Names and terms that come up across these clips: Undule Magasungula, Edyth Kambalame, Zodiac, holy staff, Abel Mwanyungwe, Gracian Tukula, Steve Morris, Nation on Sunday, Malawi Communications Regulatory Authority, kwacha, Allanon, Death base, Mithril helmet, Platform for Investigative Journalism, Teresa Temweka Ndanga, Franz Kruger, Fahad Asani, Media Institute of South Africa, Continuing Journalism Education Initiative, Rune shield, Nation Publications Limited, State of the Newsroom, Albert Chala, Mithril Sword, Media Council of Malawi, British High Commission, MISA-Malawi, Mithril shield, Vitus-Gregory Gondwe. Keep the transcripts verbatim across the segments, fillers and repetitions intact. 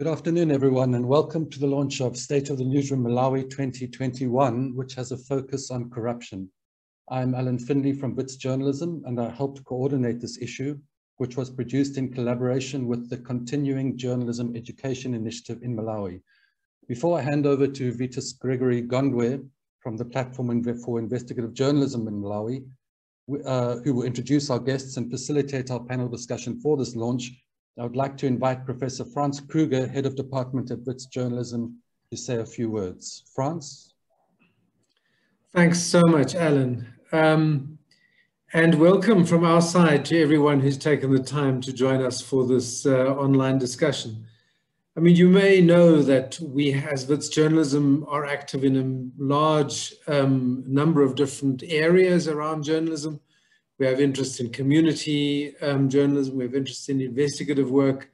Good afternoon, everyone, and welcome to the launch of State of the Newsroom Malawi twenty twenty-one, which has a focus on corruption. I'm Alan Finley from WITS Journalism, and I helped coordinate this issue, which was produced in collaboration with the Continuing Journalism Education Initiative in Malawi. Before I hand over to Vitus-Gregory Gondwe from the Platform for Investigative Journalism in Malawi, uh, who will introduce our guests and facilitate our panel discussion for this launch, I would like to invite Professor Franz Kruger, Head of Department at WITS Journalism, to say a few words. Franz? Thanks so much, Alan. Um, and welcome from our side to everyone who's taken the time to join us for this uh, online discussion. I mean, you may know that we as WITS Journalism are active in a large um, number of different areas around journalism. We have interest in community um, journalism, we have interest in investigative work,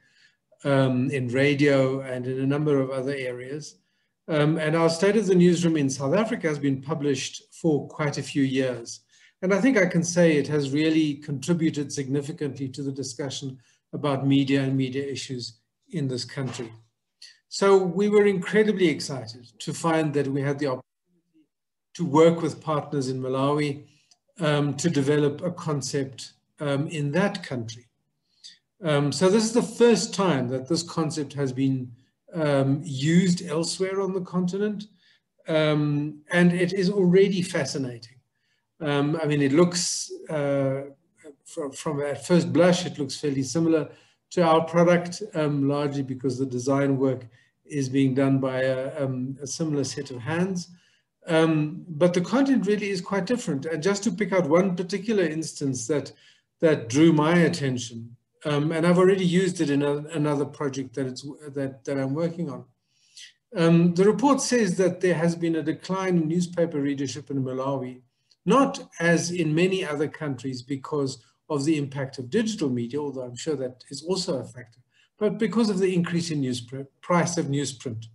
um, in radio and in a number of other areas. Um, and our State of the Newsroom in South Africa has been published for quite a few years. And I think I can say it has really contributed significantly to the discussion about media and media issues in this country. So we were incredibly excited to find that we had the opportunity to work with partners in Malawi Um, to develop a concept um, in that country. Um, so this is the first time that this concept has been um, used elsewhere on the continent, um, and it is already fascinating. Um, I mean, it looks, uh, from, from at first blush, it looks fairly similar to our product, um, largely because the design work is being done by a, um, a similar set of hands. Um, but the content really is quite different. And just to pick out one particular instance that, that drew my attention, um, and I've already used it in a, another project that, it's, that, that I'm working on. Um, the report says that there has been a decline in newspaper readership in Malawi, not as in many other countries because of the impact of digital media, although I'm sure that is also a factor, but because of the increase in newsprint, price of newsprint.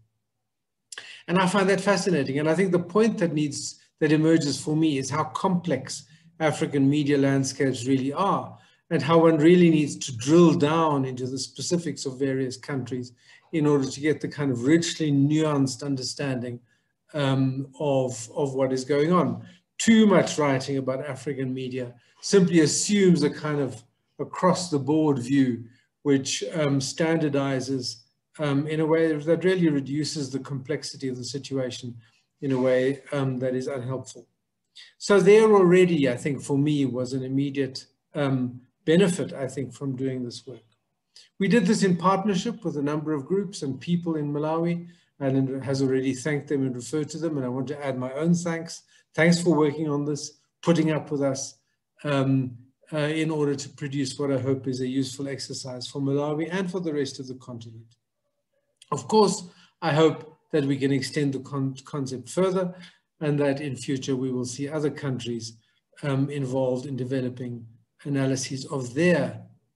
And I find that fascinating. And I think the point that needs, that emerges for me is how complex African media landscapes really are and how one really needs to drill down into the specifics of various countries in order to get the kind of richly nuanced understanding um, of, of what is going on. Too much writing about African media simply assumes a kind of across the board view, which um, standardizes Um, in a way that really reduces the complexity of the situation in a way um, that is unhelpful. So there already, I think, for me, was an immediate um, benefit, I think, from doing this work. We did this in partnership with a number of groups and people in Malawi, and has already thanked them and referred to them, and I want to add my own thanks. Thanks for working on this, putting up with us um, uh, in order to produce what I hope is a useful exercise for Malawi and for the rest of the continent. Of course, I hope that we can extend the con concept further and that in future we will see other countries um, involved in developing analyses of their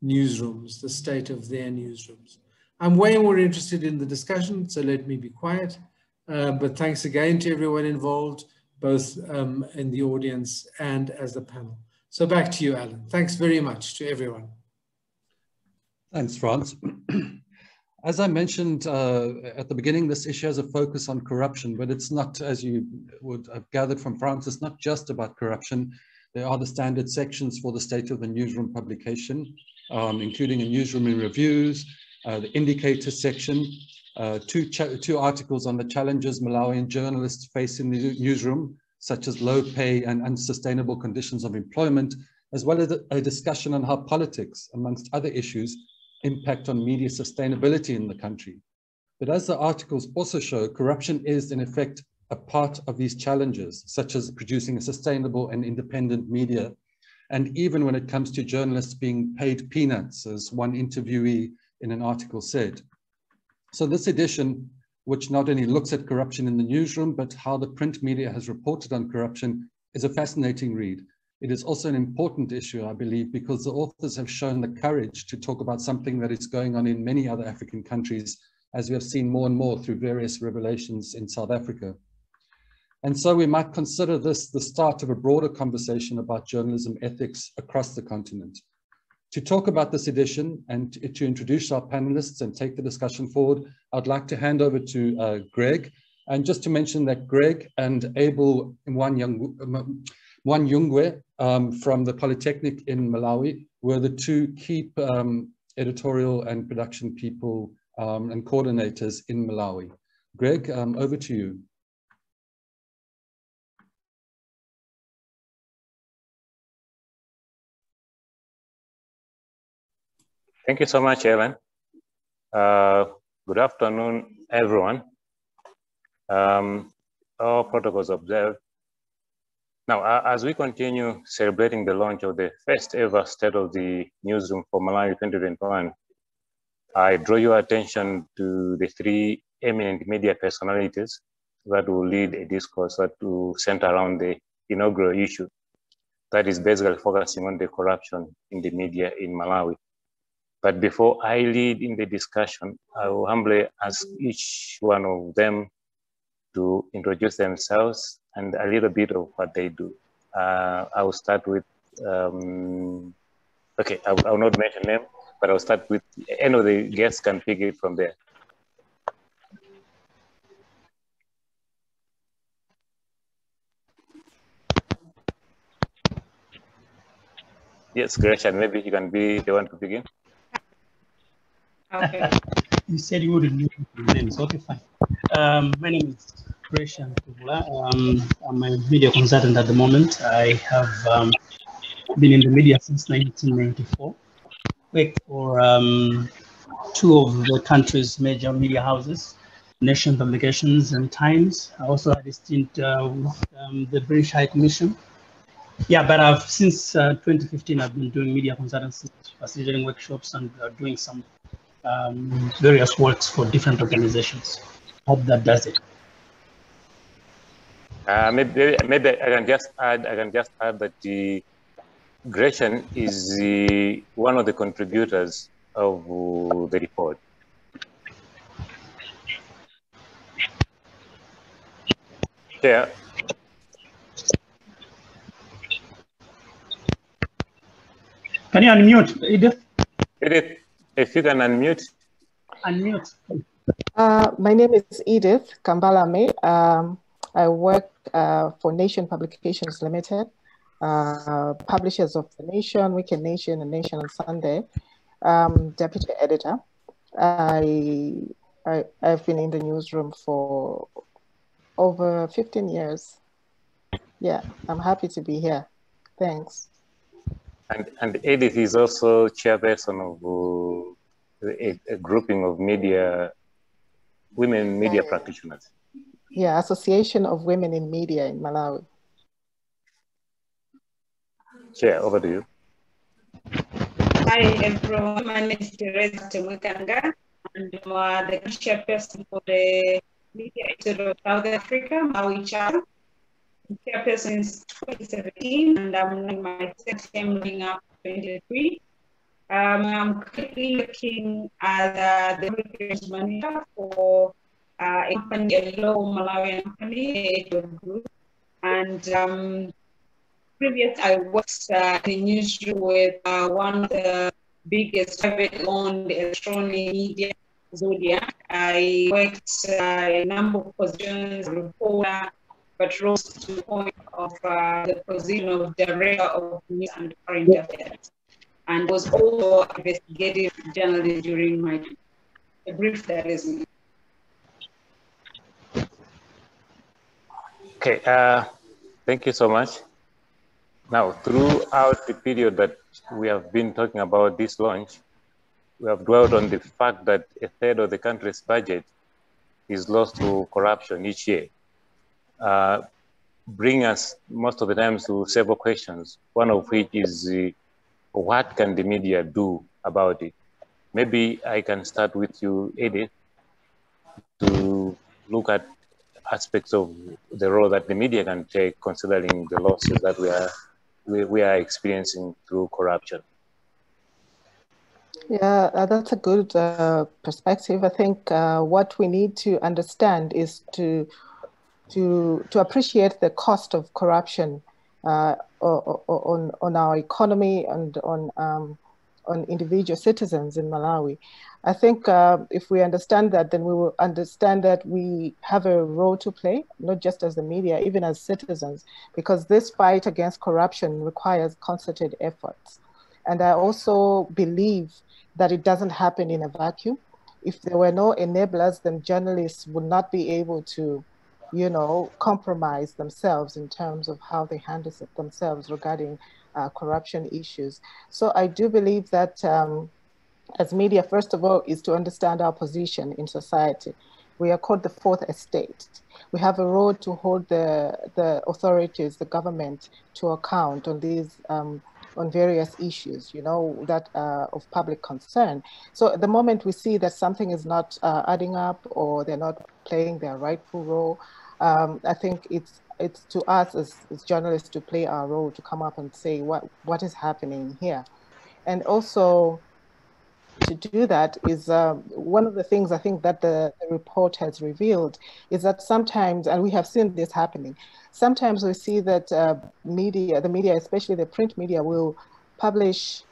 newsrooms, the state of their newsrooms. I'm way more interested in the discussion, so let me be quiet. Uh, but thanks again to everyone involved, both um, in the audience and as the panel. So back to you, Alan. Thanks very much to everyone. Thanks, Franz. As I mentioned uh, at the beginning, this issue has a focus on corruption, but it's not, as you would have gathered from France, it's not just about corruption. There are the standard sections for the State of the Newsroom publication, um, including a newsroom in reviews, uh, the indicator section, uh, two, two articles on the challenges Malawian journalists face in the newsroom, such as low pay and unsustainable conditions of employment, as well as a discussion on how politics, amongst other issues, impact on media sustainability in the country. But as the articles also show, corruption is in effect a part of these challenges, such as producing a sustainable and independent media. And even when it comes to journalists being paid peanuts, as one interviewee in an article said. So this edition, which not only looks at corruption in the newsroom, but how the print media has reported on corruption, is a fascinating read. It is also an important issue, I believe, because the authors have shown the courage to talk about something that is going on in many other African countries, as we have seen more and more through various revelations in South Africa. And so we might consider this the start of a broader conversation about journalism ethics across the continent. To talk about this edition and to introduce our panelists and take the discussion forward, I'd like to hand over to uh, Greg. And just to mention that Greg and Abel Mwanyungwe um, from the Polytechnic in Malawi were the two key um, editorial and production people um, and coordinators in Malawi. Greg, um, over to you. Thank you so much, Evan. Uh, good afternoon, everyone. Um, all protocols observed. Now, uh, as we continue celebrating the launch of the first ever State of the Newsroom for Malawi twenty twenty-one, I draw your attention to the three eminent media personalities that will lead a discourse that will center around the inaugural issue that is basically focusing on the corruption in the media in Malawi. But before I lead in the discussion, I will humbly ask each one of them to introduce themselves and a little bit of what they do. Uh, I will start with, um, okay, I will, I will not mention them, but I will start with, any of the guests can pick it from there. Yes, Gracian, maybe you can be the one to begin. Okay. You said you wouldn't do names, okay, fine. Um, my name is Gracian Tukula. Um, I'm a media consultant at the moment. I have um, been in the media since nineteen ninety-four. Worked for um, two of the country's major media houses, Nation Publications and Times. I also had a stint uh, with um, the British High Commission. Yeah, but I've since uh, twenty fifteen, I've been doing media consultancy, facilitating workshops, and uh, doing some um, various works for different organizations. Hope that does it. Uh, maybe, maybe I can just add. I can just add that the Gracian is the, one of the contributors of the report. Yeah. Can you unmute, Edyth? Edyth, if you can unmute. Unmute. Uh, my name is Edyth Kambalame. Um, I work uh, for Nation Publications Limited, uh, publishers of The Nation, Weekend Nation, and Nation on Sunday, um, deputy editor. I, I, I've been in the newsroom for over fifteen years. Yeah, I'm happy to be here. Thanks. And, and Edyth is also chairperson of uh, a, a grouping of media, women media uh, practitioners. Yeah, Association of Women in Media in Malawi. Chair, over to you. Hi everyone, my name is Teresa Temweka Ndanga, and I'm uh, the chairperson for the Media Institute of South Africa, Malawi chapter. Chairperson since twenty seventeen, and I'm in my second term running up twenty-three. Um, I'm currently working as uh, the operations manager for uh, a company, a local Malawian company, a group. And um, previous, I worked uh, in the newsroom with uh, one of the biggest private-owned electronic media, Zodiac. I worked uh, in a number of positions, reporter, but rose to the point of uh, the position of Director of News and Current Affairs, and was also investigative journalist during my a brief that is me. Okay, uh, thank you so much. Now, throughout the period that we have been talking about this launch, we have dwelt on the fact that a third of the country's budget is lost to corruption each year. Uh, bring us most of the times to several questions, one of which is uh, what can the media do about it? Maybe I can start with you, Edyth, to look at aspects of the role that the media can take considering the losses that we are, we, we are experiencing through corruption. Yeah, uh, that's a good uh, perspective. I think uh, what we need to understand is to To, to appreciate the cost of corruption uh, on, on our economy and on um, on individual citizens in Malawi. I think uh, if we understand that, then we will understand that we have a role to play, not just as the media, even as citizens, because this fight against corruption requires concerted efforts. And I also believe that it doesn't happen in a vacuum. If there were no enablers, then journalists would not be able to, you know, compromise themselves in terms of how they handle themselves regarding uh, corruption issues. So I do believe that um, as media, first of all, is to understand our position in society. We are called the fourth estate. We have a role to hold the, the authorities, the government, to account on these, um, on various issues, you know, that are of public concern. So at the moment we see that something is not uh, adding up, or they're not playing their rightful role, um, I think it's it's to us as, as journalists to play our role, to come up and say what what is happening here. And also, to do that is uh, one of the things I think that the, the report has revealed is that sometimes, and we have seen this happening, sometimes we see that uh, media, the media, especially the print media, will publish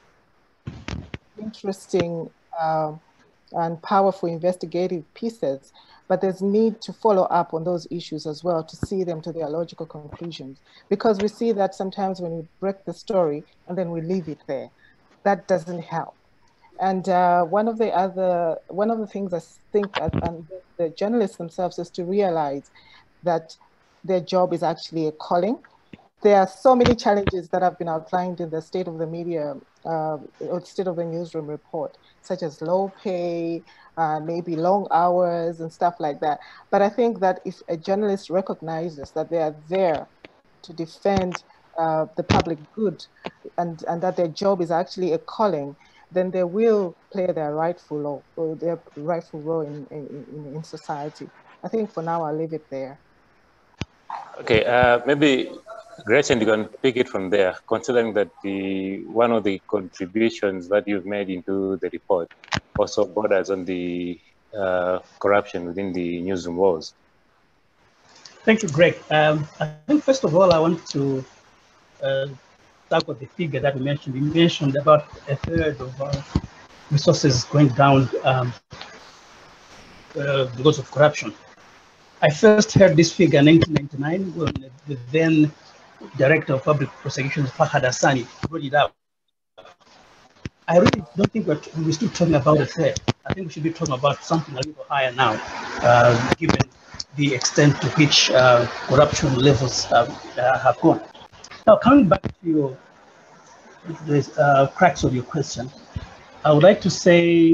interesting uh, and powerful investigative pieces, but there's need to follow up on those issues as well to see them to their logical conclusions. Because we see that sometimes when we break the story and then we leave it there, that doesn't help. And uh, one of the other, one of the things I think that, and the journalists themselves, is to realize that their job is actually a calling. There are so many challenges that have been outlined in the State of the Media, uh, or State of the Newsroom report, such as low pay, uh, maybe long hours and stuff like that. But I think that if a journalist recognizes that they are there to defend uh, the public good, and, and that their job is actually a calling, then they will play their rightful role, or their rightful role in, in, in society. I think for now I'll leave it there. Okay, uh, maybe Gracian, you can pick it from there, considering that the one of the contributions that you've made into the report also borders on the uh, corruption within the newsroom walls. Thank you, Greg. Um, I think first of all, I want to uh, with the figure that we mentioned. We mentioned about a third of our resources going down um, uh, because of corruption. I first heard this figure in nineteen ninety-nine when the then Director of Public Prosecutions, Fahad Asani, brought it up. I really don't think we're, we're still talking about a third. I think we should be talking about something a little higher now, uh, given the extent to which uh, corruption levels um, uh, have gone. Now, coming back to your the uh, cracks of your question, I would like to say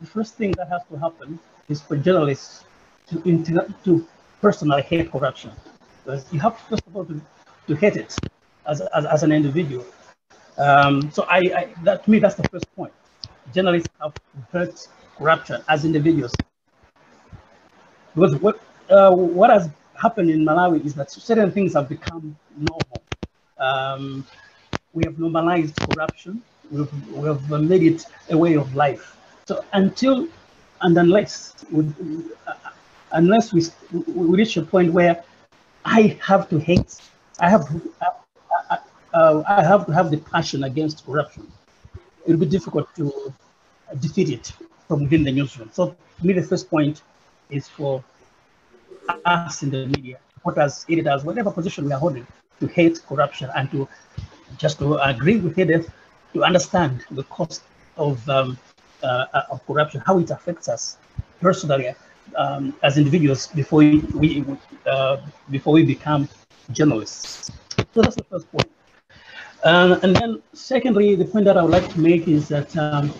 the first thing that has to happen is for journalists to to personally hate corruption. Because you have to, first of all, to, to hate it as, as, as an individual. Um, so I, I that to me, that's the first point. Journalists have to hate corruption as individuals. Because what, uh, what has happened in Malawi is that certain things have become normal. Um, we have normalized corruption. We've, we have made it a way of life. So until and unless we, uh, unless we, we reach a point where I have to hate, I have uh, uh, uh, I have to have the passion against corruption, it'll be difficult to defeat it from within the newsroom. So to me, the first point is for us in the media, reporters, editors, whatever position we are holding, to hate corruption and to just to agree with Edyth, to understand the cost of um, uh, of corruption, how it affects us personally um, as individuals before we, we uh, before we become journalists. So that's the first point. Uh, and then, secondly, the point that I would like to make is that um,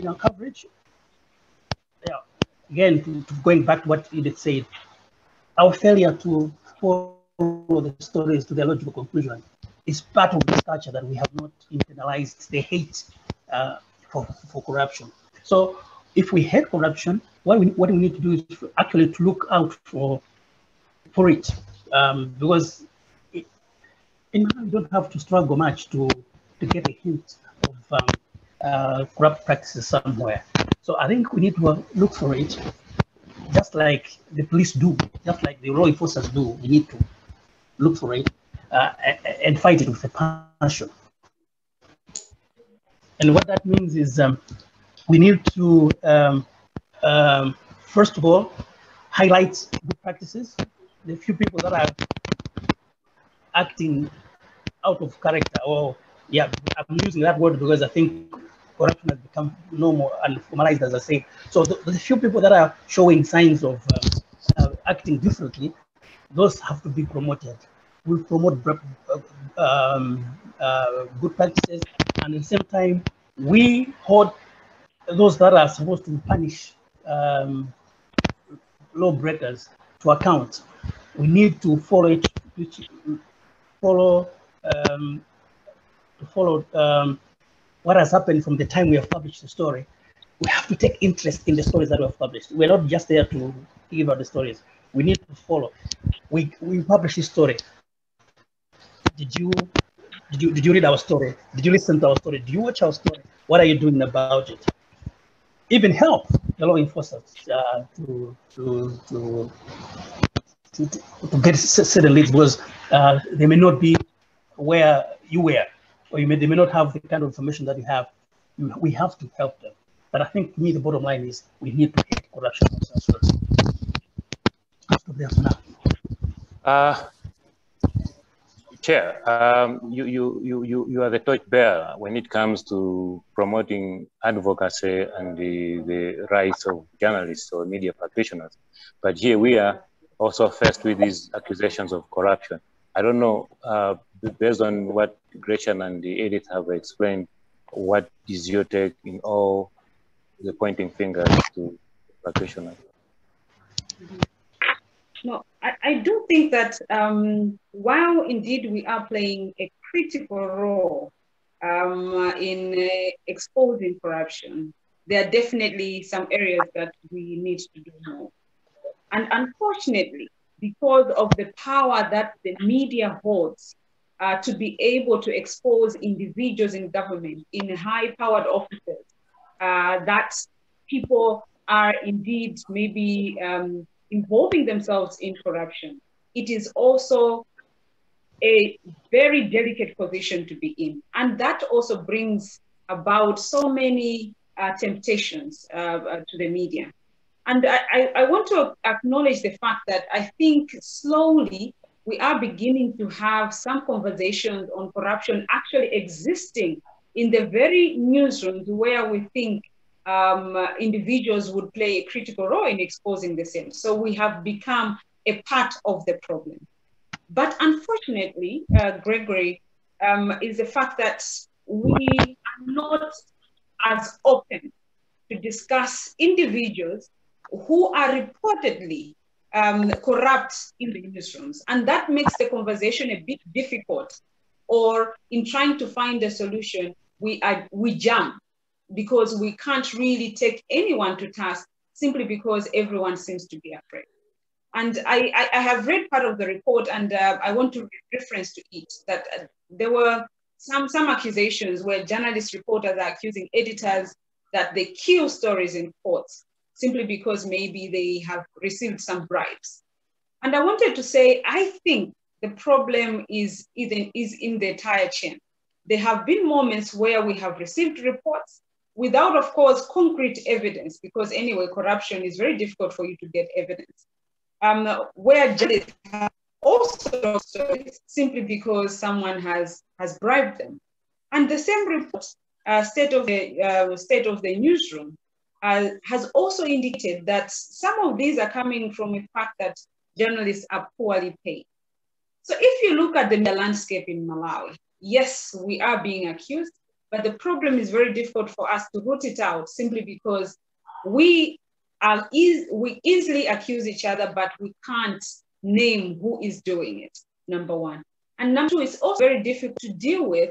in our coverage, yeah, again, to, to going back to what Edyth said, our failure to follow the stories to their logical conclusion is part of this culture that we have not internalized, the hate uh, for, for corruption. So if we hate corruption, what we, what we need to do is to actually to look out for for it, um, because it, in Malawi we don't have to struggle much to, to get a hint of um, uh, corrupt practices somewhere. So I think we need to look for it, just like the police do, just like the law enforcers do. We need to look for it uh, and fight it with a passion. And what that means is um, we need to, um, um, first of all, highlight good practices. The few people that are acting out of character, or, yeah, I'm using that word because I think corruption has become normal and formalized, as I say. So the, the few people that are showing signs of um, uh, acting differently, those have to be promoted. We promote um, uh, good practices, and at the same time, we hold those that are supposed to punish um, law breakers to account. We need to follow it, follow, um, follow um, what has happened from the time we have published the story. We have to take interest in the stories that we have published. We're not just there to give out the stories. We need to follow. We we publish this story. Did you did you did you read our story? Did you listen to our story? Did you watch our story? What are you doing about it? Even help the law enforcers uh, to, to, to, to to get certain leads, because uh, they may not be where you were, or you may they may not have the kind of information that you have. You, we have to help them. But I think to me the bottom line is we need to hate corruption. Uh, Chair, um, you, you, you, you are the torchbearer when it comes to promoting advocacy and the, the rights of journalists or media practitioners. But here we are also faced with these accusations of corruption. I don't know, uh, based on what Gracian and the Edyth have explained, what is your take in all the pointing fingers to practitioners? Mm-hmm. No, I, I do think that um, while indeed we are playing a critical role um, in uh, exposing corruption, there are definitely some areas that we need to do more. And unfortunately, because of the power that the media holds uh, to be able to expose individuals in government, in high-powered offices, uh, that people are indeed maybe um, involving themselves in corruption. It is also a very delicate position to be in. And that also brings about so many uh, temptations uh, uh, to the media. And I, I, I want to acknowledge the fact that I think slowly we are beginning to have some conversations on corruption actually existing in the very newsrooms where we think Um, uh, individuals would play a critical role in exposing the same. So we have become a part of the problem. But unfortunately, uh, Gregory, um, is the fact that we are not as open to discuss individuals who are reportedly um, corrupt in the newsrooms. And that makes the conversation a bit difficult. Or in trying to find a solution, we, are, we jump, because we can't really take anyone to task simply because everyone seems to be afraid. And I, I, I have read part of the report, and uh, I want to reference to it, that uh, there were some, some accusations where journalist reporters are accusing editors that they kill stories in courts simply because maybe they have received some bribes. And I wanted to say, I think the problem is, is, in, is in the entire chain. There have been moments where we have received reports without, of course, concrete evidence, because anyway, corruption is very difficult for you to get evidence. Um, where journalists have also stories simply because someone has, has bribed them. And the same report, uh, State of the, uh, State of the Newsroom, uh, has also indicated that some of these are coming from the fact that journalists are poorly paid. So if you look at the landscape in Malawi, yes, we are being accused, but the problem is very difficult for us to root it out simply because we are e we easily accuse each other, but we can't name who is doing it, number one. And number two, it's also very difficult to deal with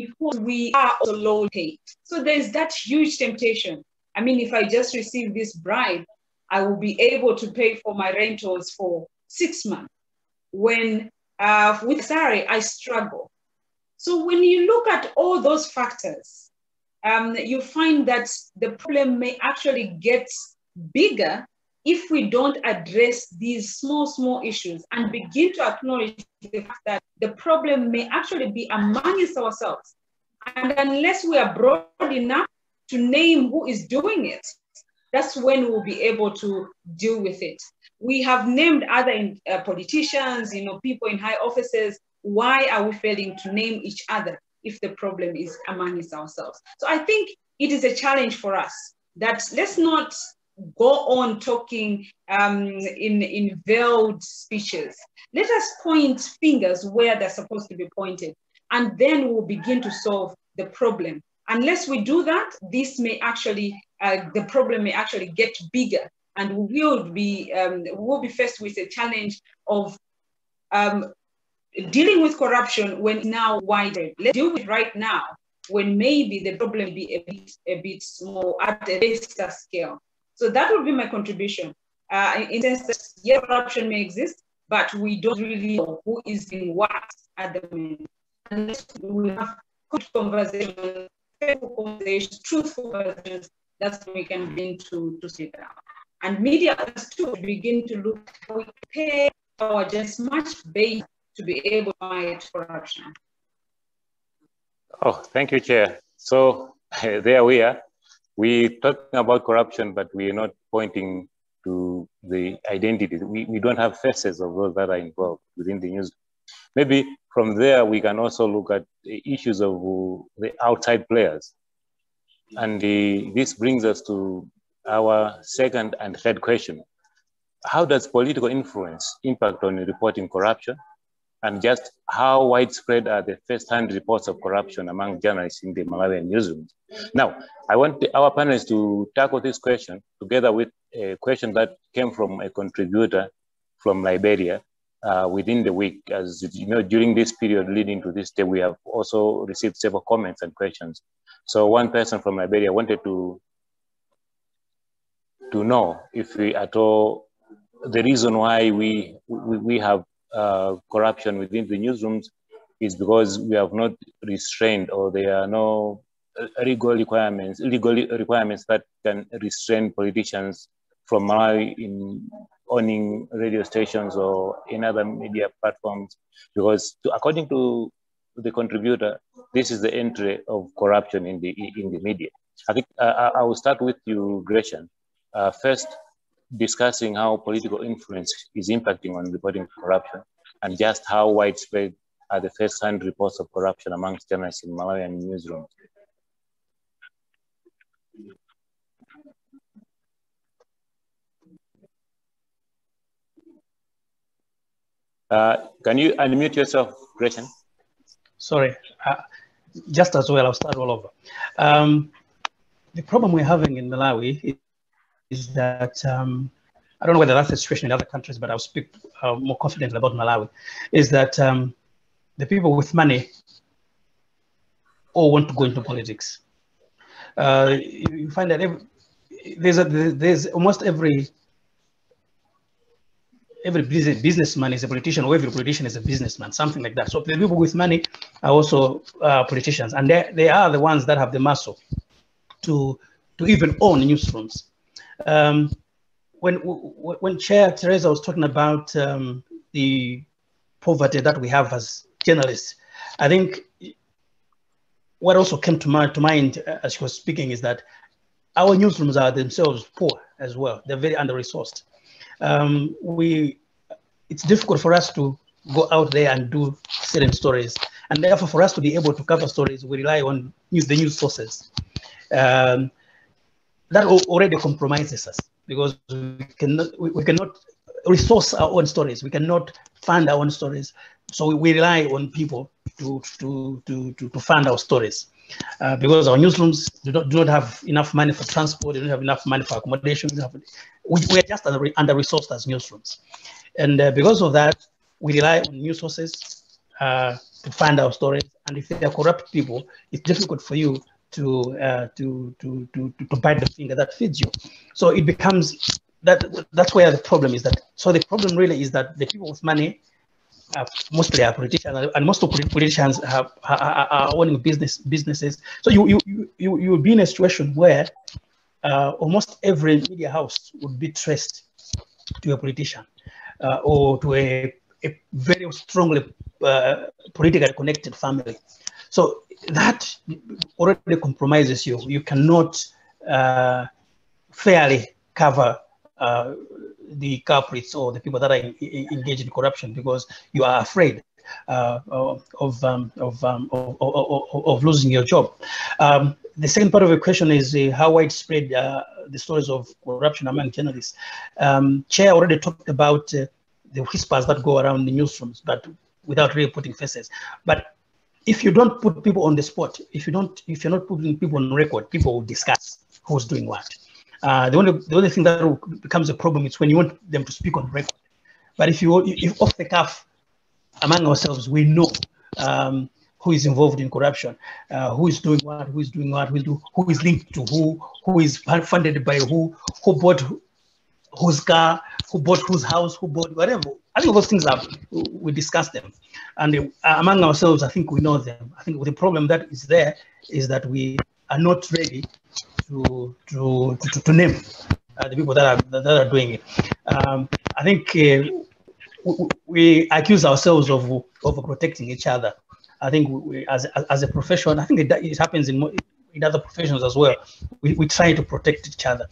because we are also low paid. So there's that huge temptation. I mean, if I just receive this bribe, I will be able to pay for my rentals for six months. When uh, with salary, I struggle. So when you look at all those factors, um, you find that the problem may actually get bigger if we don't address these small, small issues and begin to acknowledge the fact that the problem may actually be amongst ourselves And unless we are broad enough to name who is doing it, that's when we'll be able to deal with it. We have named other in, uh, politicians, you know, people in high offices. Why are we failing to name each other if the problem is amongst ourselves? So I think it is a challenge for us that let's not go on talking um, in, in veiled speeches. Let us point fingers where they're supposed to be pointed, and then we'll begin to solve the problem. Unless we do that, this may actually, uh, the problem may actually get bigger, and we will be, um, we'll be faced with a challenge of um, dealing with corruption when now wider. Let's deal with it right now, when maybe the problem be a bit, a bit small at a lesser scale. So that would be my contribution. Uh, in the sense that, yeah, corruption may exist, but we don't really know who is doing what at the moment. Unless we have good conversations, faithful conversations, truthful conversations, that's when we can begin to, to sit down. And media has to begin to look at how we pay our just much better to be able to fight corruption. Oh, thank you, Chair. So there we are. We're talking about corruption, but we're not pointing to the identities. We, we don't have faces of those that are involved within the news. Maybe from there, we can also look at the issues of the outside players. And the, this brings us to our second and third question. How does political influence impact on reporting corruption? And just how widespread are the first-hand reports of corruption among journalists in the Malawian newsrooms? Now, I want the, our panelists to tackle this question together with a question that came from a contributor from Liberia uh, within the week. As you know, during this period leading to this day, we have also received several comments and questions. So one person from Liberia wanted to, to know if we at all, the reason why we, we, we have Uh, corruption within the newsrooms is because we have not restrained, or there are no legal requirements, legal requirements that can restrain politicians from Malawi in owning radio stations or in other media platforms. Because to, according to the contributor, this is the entry of corruption in the in the media. I think uh, I will start with you, Gracian. Uh, first, discussing how political influence is impacting on reporting corruption, and just how widespread are the first-hand reports of corruption amongst journalists in Malawian newsrooms. Uh, can you unmute yourself, Gracian? Sorry, uh, just as well, I'll start all over. Um, the problem we're having in Malawi is is that, um, I don't know whether that's the situation in other countries, but I'll speak uh, more confidently about Malawi, is that um, the people with money all want to go into politics. Uh, you find that every, there's, a, there's almost every, every business, businessman is a politician, or every politician is a businessman, something like that. So the people with money are also uh, politicians, and they, they are the ones that have the muscle to, to even own newsrooms. Um, when when Chair Teresa was talking about um, the poverty that we have as journalists, I think what also came to my to mind as she was speaking is that our newsrooms are themselves poor as well. They're very under-resourced. Um, we it's difficult for us to go out there and do certain stories, and therefore for us to be able to cover stories, we rely on news, the news sources. Um, That already compromises us, because we cannot, we cannot resource our own stories. We cannot fund our own stories. So we rely on people to, to, to, to fund our stories, uh, because our newsrooms do not, do not have enough money for transport. They don't have enough money for accommodation. We, we are just under-resourced as newsrooms. And uh, because of that, we rely on news sources uh, to fund our stories. And if they are corrupt people, it's difficult for you To, uh, to to to to bite the finger that feeds you. So it becomes that that's where the problem is. That so the problem really is that the people with money are mostly are politicians, and most of politicians have are, are owning business businesses. So you you you you you'll be in a situation where uh, almost every media house would be traced to a politician uh, or to a, a very strongly uh, politically connected family. So that already compromises you. You cannot uh, fairly cover uh, the culprits or the people that are in, in, engaged in corruption, because you are afraid uh, of of, um, of, um, of, of of losing your job. Um, the second part of the question is uh, how widespread uh, the stories of corruption among journalists. Um, Chair already talked about uh, the whispers that go around the newsrooms, but without really putting faces. But if you don't put people on the spot, if you don't, if you're not putting people on record, people will discuss who's doing what. Uh, the only the only thing that will, becomes a problem is when you want them to speak on record. But if you if off the cuff, among ourselves, we know um, who is involved in corruption, uh, who is doing what, who is doing what, who is, do, who is linked to who, who is funded by who, who bought whose car, who bought whose house, who bought whatever. I think those things are, we discuss them. And among ourselves, I think we know them. I think the problem that is there is that we are not ready to to, to, to name uh, the people that are, that are doing it. Um, I think uh, we, we accuse ourselves of overprotecting each other. I think we, as, as a profession, I think it, it happens in, in other professions as well. We, we try to protect each other.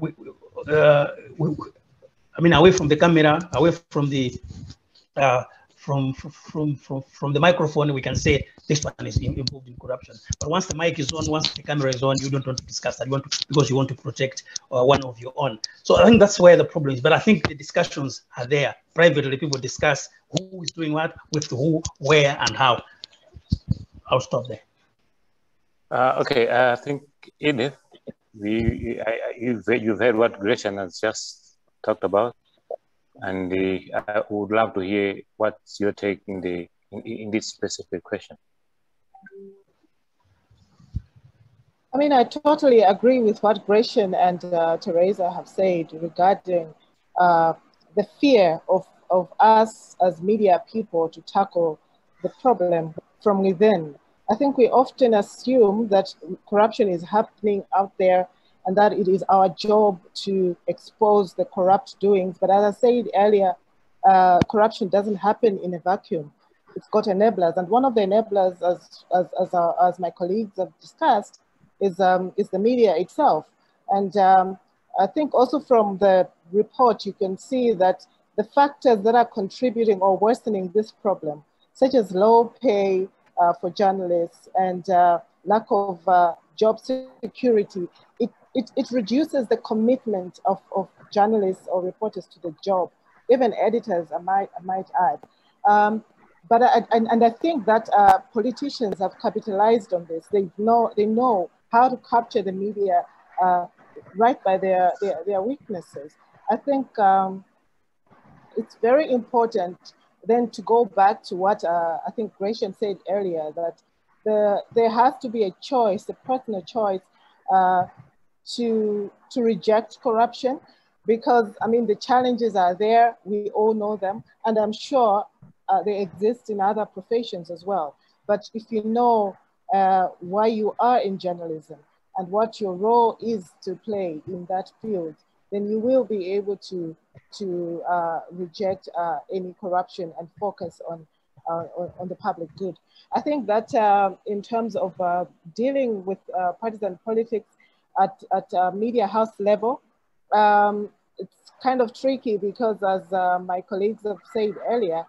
We, Uh, we, I mean, away from the camera, away from the uh, from, from from from the microphone, we can say this one is involved in corruption. But once the mic is on, once the camera is on, you don't want to discuss that. You want to, because you want to protect uh, one of your own. So I think that's where the problem is. But I think the discussions are there privately. People discuss who is doing what, with who, where, and how. I'll stop there. Uh, okay, uh, I think Edyth. We, I, you've, you've heard what Gracian has just talked about, and uh, I would love to hear what's your take in the in, in this specific question. I mean, I totally agree with what Gracian and uh, Teresa have said regarding uh, the fear of of us as media people to tackle the problem from within. I think we often assume that corruption is happening out there and that it is our job to expose the corrupt doings. But as I said earlier, uh, corruption doesn't happen in a vacuum. It's got enablers. And one of the enablers, as, as, as, our, as my colleagues have discussed, is, um, is the media itself. And um, I think also from the report, you can see that the factors that are contributing or worsening this problem, such as low pay, Uh, for journalists and uh, lack of uh, job security, it, it, it reduces the commitment of, of journalists or reporters to the job, even editors, I might, I might add. Um, but I, and, and I think that uh, politicians have capitalized on this. They know, they know how to capture the media uh, right by their, their, their weaknesses. I think um, it's very important then to go back to what uh, I think Gracian said earlier, that the, there has to be a choice, a personal choice uh, to, to reject corruption, because I mean, the challenges are there, we all know them, and I'm sure uh, they exist in other professions as well. But if you know uh, why you are in journalism and what your role is to play in that field, then you will be able to to uh, reject uh, any corruption and focus on, uh, on, on the public good. I think that uh, in terms of uh, dealing with uh, partisan politics at, at uh, media house level, um, it's kind of tricky because, as uh, my colleagues have said earlier,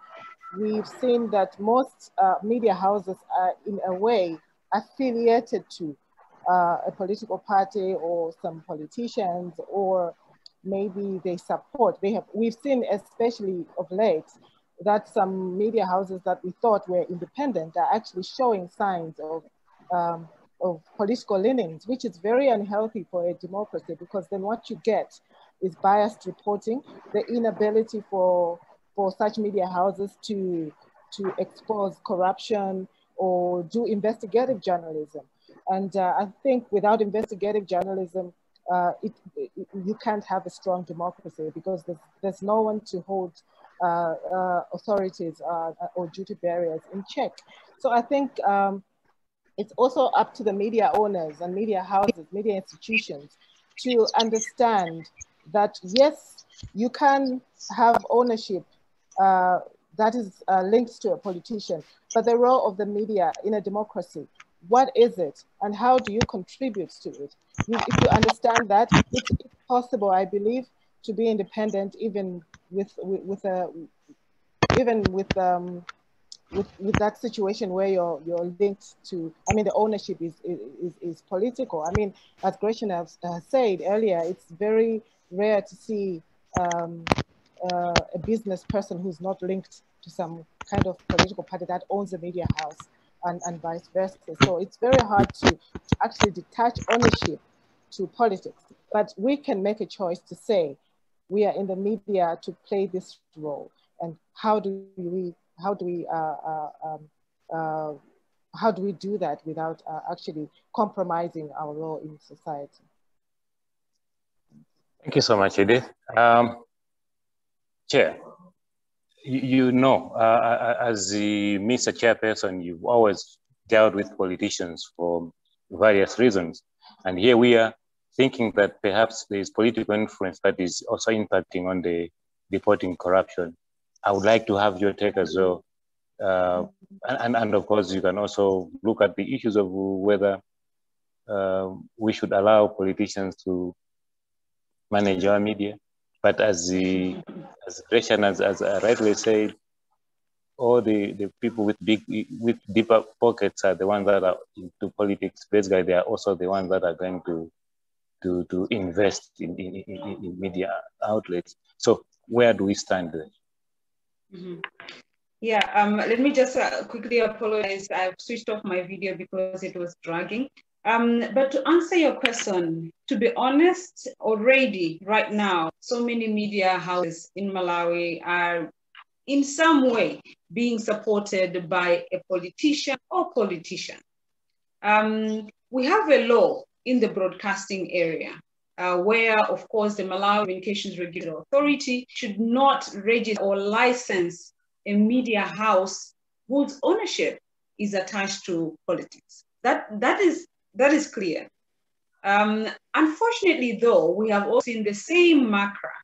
we've seen that most uh, media houses are in a way affiliated to uh, a political party or some politicians, or maybe they support, they have, we've seen especially of late that some media houses that we thought were independent are actually showing signs of, um, of political leanings, which is very unhealthy for a democracy, because then what you get is biased reporting, the inability for, for such media houses to, to expose corruption or do investigative journalism. And uh, I think without investigative journalism, Uh, it, it, you can't have a strong democracy, because there's, there's no one to hold uh, uh, authorities uh, or duty barriers in check. So I think um, it's also up to the media owners and media houses, media institutions, to understand that yes, you can have ownership uh, that is uh, linked to a politician, but the role of the media in a democracy. What is it and how do you contribute to it? You, if you understand that, it's, it's possible, I believe, to be independent even with, with, with a, even with, um, with, with that situation where you're, you're linked to, I mean, the ownership is, is, is political. I mean, as Gracian has uh, said earlier, it's very rare to see um, uh, a business person who's not linked to some kind of political party that owns a media house. And, and vice versa. So it's very hard to, to actually detach ownership to politics. But we can make a choice to say, we are in the media to play this role. And how do we, how do we, uh, uh, um, uh, how do we do that without uh, actually compromising our role in society? Thank you so much, Edyth. Um, Chair. You know, uh, as the MISA chairperson, you've always dealt with politicians for various reasons. And here we are thinking that perhaps there's political influence that is also impacting on the reporting corruption. I would like to have your take as well. Uh, and, and of course, you can also look at the issues of whether uh, we should allow politicians to manage our media. But as the as Gracian as, as I rightly said, all the, the people with big with deeper pockets are the ones that are into politics. Basically, they are also the ones that are going to to to invest in in, in, in media outlets. So where do we stand there? Mm-hmm. Yeah, um, let me just uh, quickly apologize. I've switched off my video because it was dragging. Um, but to answer your question, to be honest, already right now, so many media houses in Malawi are in some way being supported by a politician or politician. Um, we have a law in the broadcasting area uh, where, of course, the Malawi Communications Regulatory Authority should not register or license a media house whose ownership is attached to politics. That, that is That is clear. Um, unfortunately, though, we have also seen the same MACRA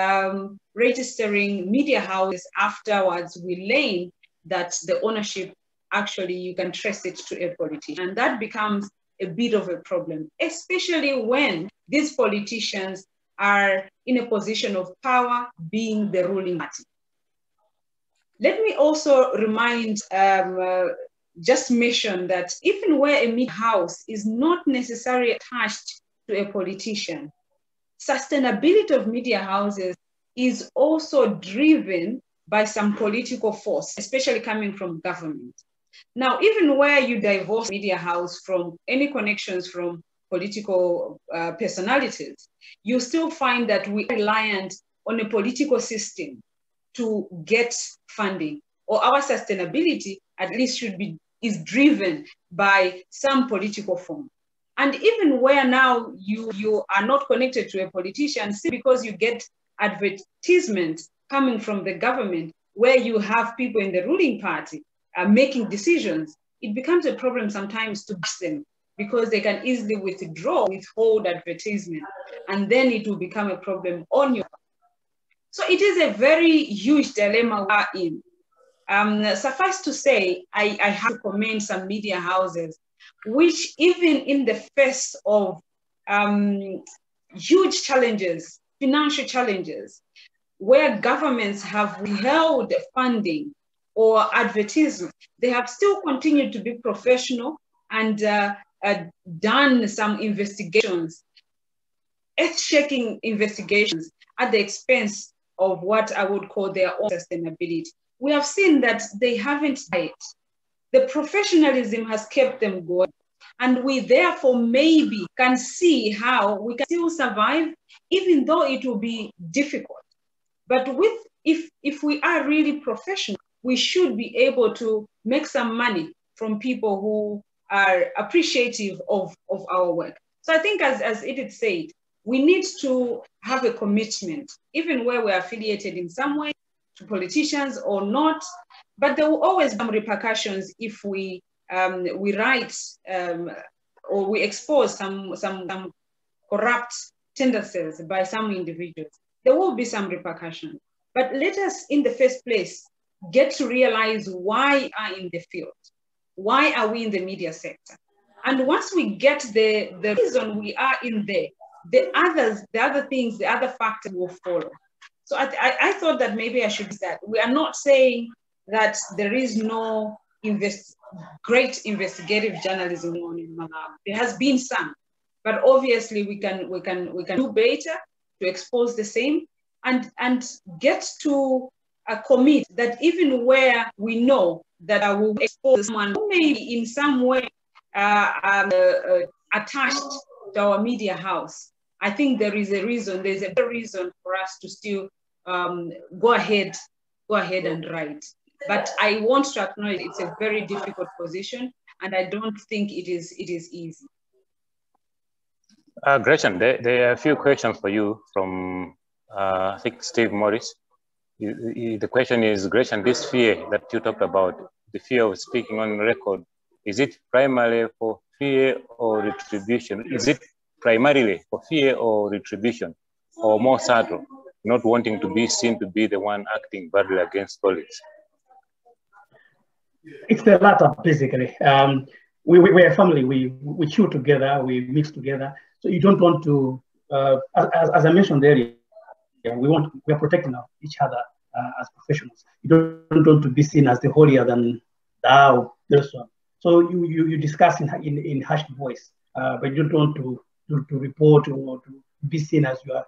um, registering media houses afterwards. We learn that the ownership, actually, you can trace it to a politician. And that becomes a bit of a problem, especially when these politicians are in a position of power, being the ruling party. Let me also remind um, uh, just mention that even where a media house is not necessarily attached to a politician, sustainability of media houses is also driven by some political force, especially coming from government. Now, even where you divorce media house from any connections from political uh, personalities, you still find that we are reliant on a political system to get funding, or our sustainability at least should be is driven by some political form. And even where now you, you are not connected to a politician, simply because you get advertisements coming from the government where you have people in the ruling party uh, making decisions, it becomes a problem sometimes to bash them because they can easily withdraw, withhold advertisement, and then it will become a problem on your part. So it is a very huge dilemma we are in. Um, suffice to say, I, I have to commend some media houses, which even in the face of um, huge challenges, financial challenges, where governments have withheld funding or advertisement, they have still continued to be professional and uh, uh, done some investigations, earth-shaking investigations at the expense of what I would call their own sustainability. We have seen that they haven't died. The professionalism has kept them going. And we therefore maybe can see how we can still survive, even though it will be difficult. But with, if, if we are really professional, we should be able to make some money from people who are appreciative of, of our work. So I think as, as Edyth said, we need to have a commitment, even where we're affiliated in some way, to politicians or not, but there will always be repercussions if we um, we write um, or we expose some, some some corrupt tendencies by some individuals. There will be some repercussions. But let us, in the first place, get to realize why are in the field, why are we in the media sector? And once we get the, the reason we are in there, the others, the other things, the other factors will follow. So I, I, I thought that maybe I should say that. We are not saying that there is no invest, great investigative journalism in Malawi. There has been some, but obviously we can, we can, we can do better to expose the same and, and get to a commit that even where we know that I will expose someone who may be in some way uh, um, uh, uh, attached to our media house, I think there is a reason, there's a reason for us to still um, go ahead, go ahead and write. But I want to acknowledge it's a very difficult position, and I don't think it is, it is easy. Uh, Gracian, there, there are a few questions for you from, uh, I think, Steve Morris. You, you, the question is, Gracian, this fear that you talked about, the fear of speaking on record, is it primarily for fear or retribution? Is it primarily for fear or retribution, or more subtle, not wanting to be seen to be the one acting badly against colleagues? It's the latter, basically. Um, we, we, we're a family, we, we chew together, we mix together. So you don't want to, uh, as, as I mentioned earlier, we want, we are protecting each other uh, as professionals. You don't, don't want to be seen as the holier than thou person. So you, you, you discuss in, in, in harsh voice, uh, but you don't want to, to, to report or to be seen as you are.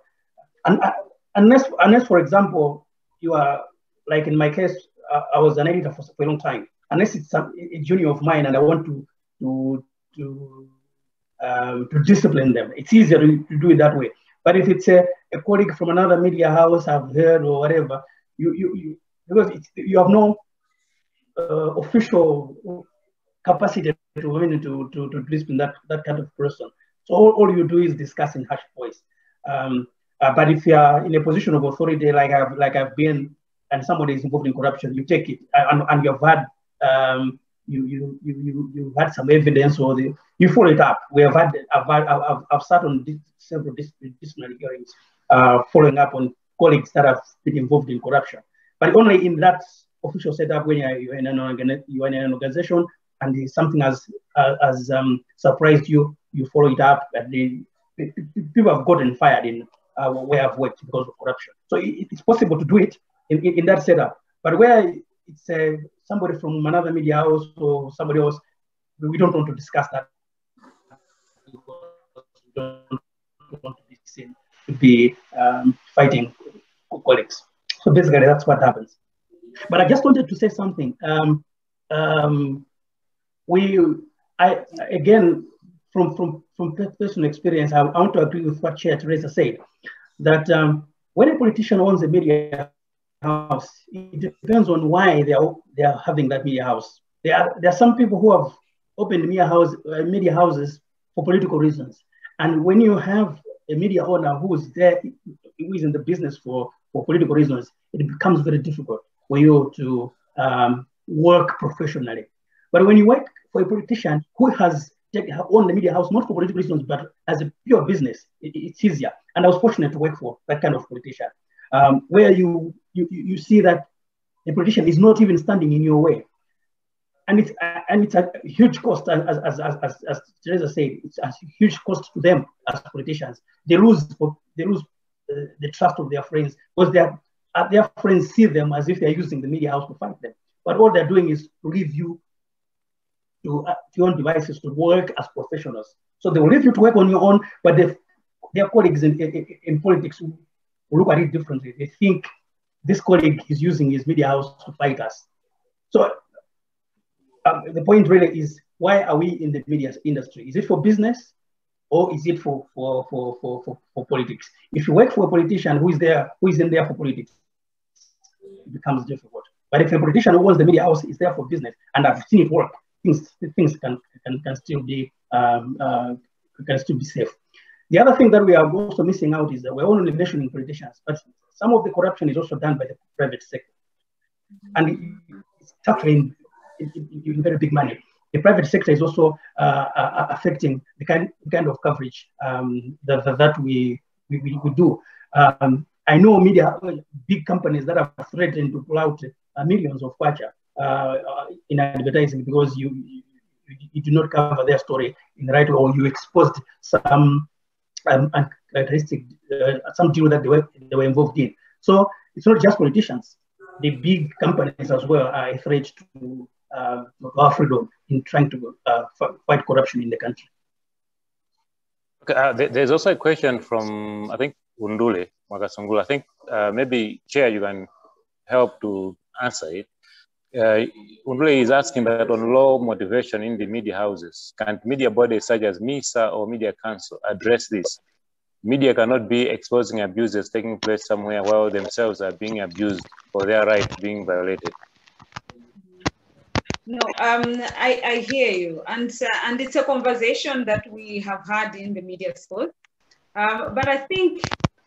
And, uh, unless, unless, for example, you are, like in my case, uh, I was an editor for a long time. Unless it's some, a junior of mine and I want to to to, um, to discipline them, it's easier to, to do it that way. But if it's a, a colleague from another media house I've heard or whatever, you you, you because it's, you have no uh, official capacity to, I mean, to to to discipline that that kind of person. So all, all you do is discuss in harsh voice. Um, uh, but if you are in a position of authority like I've like I've been, and somebody is involved in corruption, you take it and, and you've had. Um, you, you, you, you, you've had some evidence or the, you follow it up. We have had, I've, had, I've, I've sat on several disciplinary hearings uh, following up on colleagues that have been involved in corruption. But only in that official setup when you're in an, organ, you're in an organization and something has, uh, has um, surprised you, you follow it up. And the, people have gotten fired in uh, where I've worked because of corruption. So it, it's possible to do it in, in, in that setup. But where it's a, somebody from another media house or somebody else, we don't want to discuss that. We don't want to be seen to be um, fighting colleagues. So basically that's what happens. But I just wanted to say something. Um, um, we, I, again, from, from, from personal experience, I want to agree with what Chair Teresa said, that um, when a politician owns a media house, it depends on why they are they are having that media house. There are there are some people who have opened media house uh, media houses for political reasons. And when you have a media owner who is there, who is in the business for for political reasons, it becomes very difficult for you to um, work professionally. But when you work for a politician who has owned the media house not for political reasons but as a pure business, it, it's easier. And I was fortunate to work for that kind of politician. Um, where you, you you see that the politician is not even standing in your way, and it's uh, and it's a huge cost, as as as as, as Teresa said, it's a huge cost to them as politicians. They lose they lose uh, the trust of their friends because their uh, their friends see them as if they are using the media house to fight them, but all they're doing is to leave you to uh, your own devices to work as professionals. So they will leave you to work on your own, but they their colleagues in, in, in politics look at it differently. They think this colleague is using his media house to fight us. So um, the point really is, why are we in the media industry? Is it for business or is it for, for, for, for, for, for politics? If you work for a politician who is there, who is in there for politics, it becomes difficult. But if a politician who owns the media house is there for business, and I've seen it work, things, things can, can, can, still be, um, uh, can still be safe. The other thing that we are also missing out is that we're only mentioning politicians, but some of the corruption is also done by the private sector. And it's tackling in, in, in very big money. The private sector is also uh, uh, affecting the kind, kind of coverage um, that, that, that we, we, we do. Um, I know media, big companies that have threatened to pull out uh, millions of kwacha uh, uh, in advertising because you, you you do not cover their story in the right way, or you exposed some um, uncharacteristic, uh, some deal that they were, they were involved in. So it's not just politicians. The big companies as well are a threat to uh, our freedom in trying to uh, fight corruption in the country. Okay, uh, there's also a question from, I think, Undule Magasungula. I think uh, maybe, Chair, you can help to answer it. Uh, Undule is asking that on low motivation in the media houses, can media bodies such as MISA or Media Council address this? Media cannot be exposing abuses taking place somewhere while themselves are being abused or their rights being violated. No, um, I, I hear you. And, uh, and it's a conversation that we have had in the media space. Um, but I think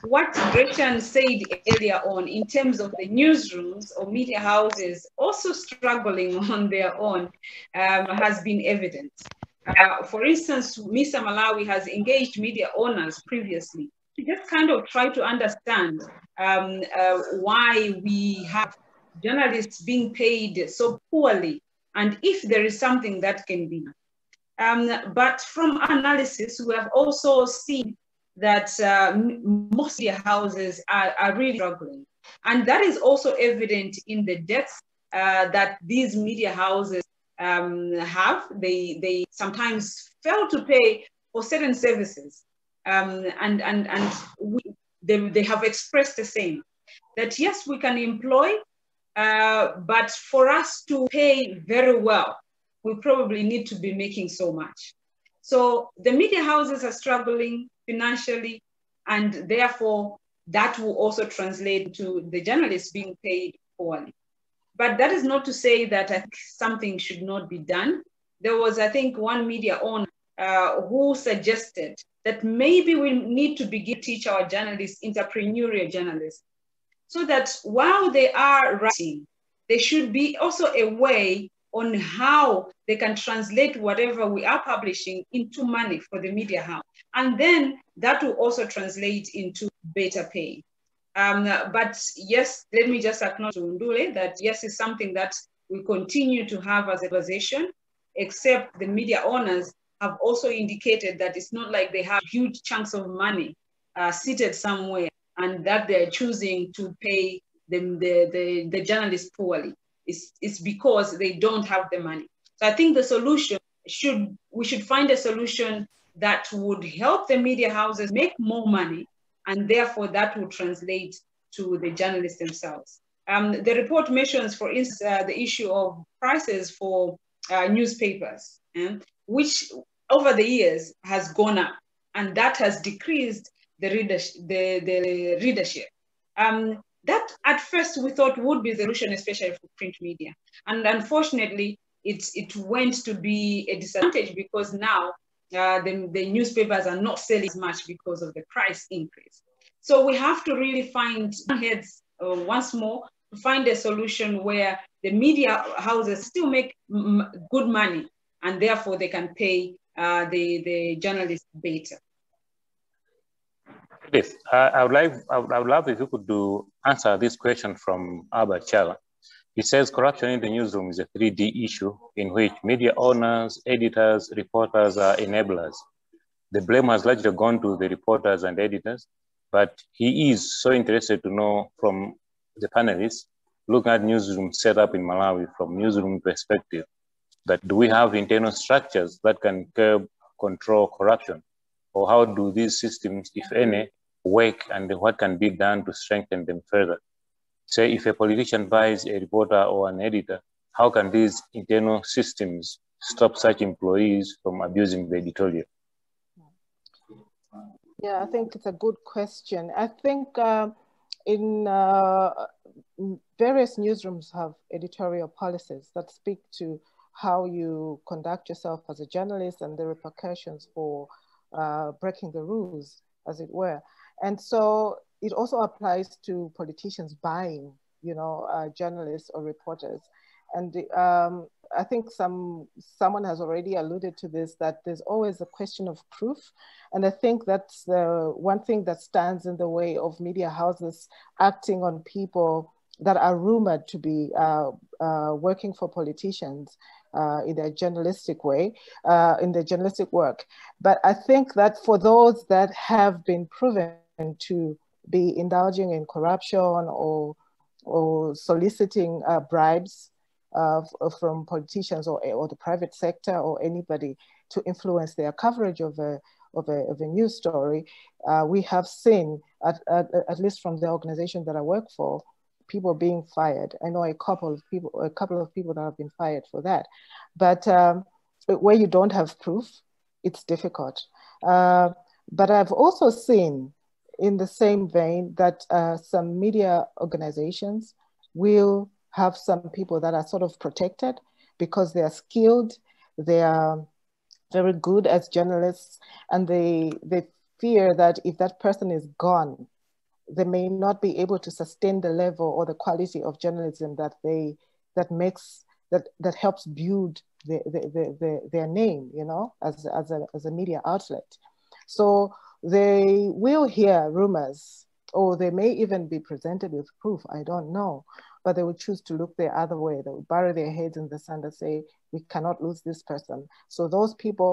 what Gracian said earlier on in terms of the newsrooms or media houses also struggling on their own um, has been evident. Uh, for instance, MISA-Malawi has engaged media owners previously to just kind of try to understand um, uh, why we have journalists being paid so poorly and if there is something that can be done. Um, but from analysis, we have also seen that uh, most media houses are, are really struggling. And that is also evident in the debts uh, that these media houses Um, have. They, they sometimes fail to pay for certain services. Um, and and, and we, they, they have expressed the same, that yes, we can employ, uh, but for us to pay very well, we probably need to be making so much. So the media houses are struggling financially, and therefore that will also translate to the journalists being paid poorly. But that is not to say that I think something should not be done. There was, I think, one media owner uh, who suggested that maybe we need to begin to teach our journalists entrepreneurial journalism, so that while they are writing, there should be also a way on how they can translate whatever we are publishing into money for the media house. And then that will also translate into better pay. Um, but yes, let me just acknowledge Undule that yes, it's something that we continue to have as a conversation, except the media owners have also indicated that it's not like they have huge chunks of money uh, seated somewhere and that they're choosing to pay them, the, the, the journalists poorly. It's, it's because they don't have the money. So I think the solution should, we should find a solution that would help the media houses make more money, and therefore that will translate to the journalists themselves. Um, the report mentions, for instance, uh, the issue of prices for uh, newspapers, eh, which over the years has gone up, and that has decreased the, readers the, the readership. Um, that at first we thought would be the solution, especially for print media. And unfortunately, it, it went to be a disadvantage because now Uh, the, the newspapers are not selling as much because of the price increase. So we have to really find heads uh, once more to find a solution where the media houses still make m good money, and therefore they can pay uh, the, the journalists better. Yes, uh, I, would like, I, would, I would love if you could do, answer this question from Albert Chala. He says corruption in the newsroom is a three D issue in which media owners, editors, reporters are enablers. The blame has largely gone to the reporters and editors, but he is so interested to know from the panelists, looking at newsroom setup in Malawi from newsroom perspective, that do we have internal structures that can curb, control corruption? Or how do these systems, if any, work, and what can be done to strengthen them further? Say, if a politician buys a reporter or an editor, how can these internal systems stop such employees from abusing the editorial? Yeah, I think it's a good question. I think uh, in uh, various newsrooms have editorial policies that speak to how you conduct yourself as a journalist and the repercussions for uh, breaking the rules, as it were. And so it also applies to politicians buying, you know, uh, journalists or reporters. And um, I think some someone has already alluded to this, that there's always a question of proof. And I think that's the one thing that stands in the way of media houses acting on people that are rumored to be uh, uh, working for politicians uh, in their journalistic way, uh, in their journalistic work. But I think that for those that have been proven to be indulging in corruption or, or soliciting uh, bribes uh, from politicians or, or the private sector or anybody to influence their coverage of a, Of a, of a news story, uh, we have seen, at, at, at least from the organization that I work for, people being fired. I know a couple of people, a couple of people that have been fired for that. But um, where you don't have proof, it's difficult. Uh, but I've also seen, in the same vein, that uh, some media organizations will have some people that are sort of protected because they are skilled, they are very good as journalists, and they they fear that if that person is gone, they may not be able to sustain the level or the quality of journalism that they that makes that that helps build the, the, the, the, their name, you know, as as a as a media outlet. So they will hear rumors, or they may even be presented with proof. I don't know, but they will choose to look the other way. They will bury their heads in the sand and say, we cannot lose this person. So those people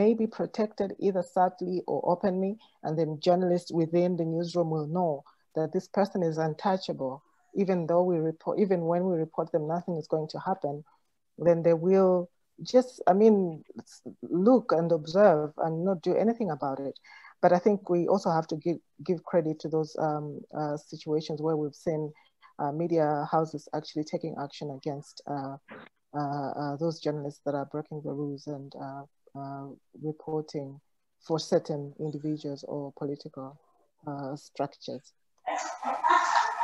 may be protected either subtly or openly, and then journalists within the newsroom will know that this person is untouchable. Even though we report, even when we report them, nothing is going to happen. Then they will just, I mean, look and observe and not do anything about it. But I think we also have to give, give credit to those um, uh, situations where we've seen uh, media houses actually taking action against uh, Uh, uh, those journalists that are breaking the rules and uh, uh, reporting for certain individuals or political uh, structures.